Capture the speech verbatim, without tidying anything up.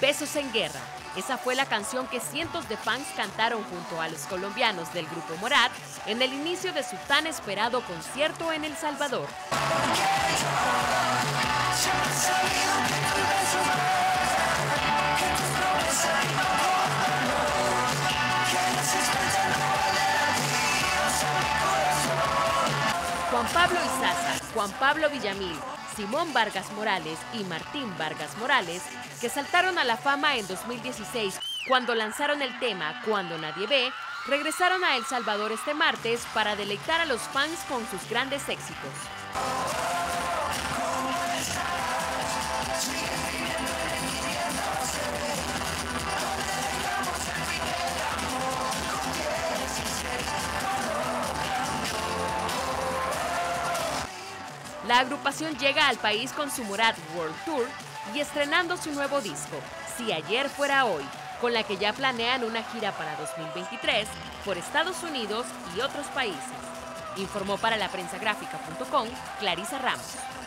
Besos en Guerra. Esa fue la canción que cientos de fans cantaron junto a los colombianos del grupo Morat en el inicio de su tan esperado concierto en El Salvador. Juan Pablo Izaza, Juan Pablo Villamil, Simón Vargas Morales y Martín Vargas Morales, que saltaron a la fama en dos mil dieciséis cuando lanzaron el tema Cuando Nadie Ve, regresaron a El Salvador este martes para deleitar a los fans con sus grandes éxitos. La agrupación llega al país con su Morat World Tour y estrenando su nuevo disco, Si ayer fuera hoy, con la que ya planean una gira para dos mil veintitrés por Estados Unidos y otros países. Informó para la prensagrafica punto com Clarisa Ramos.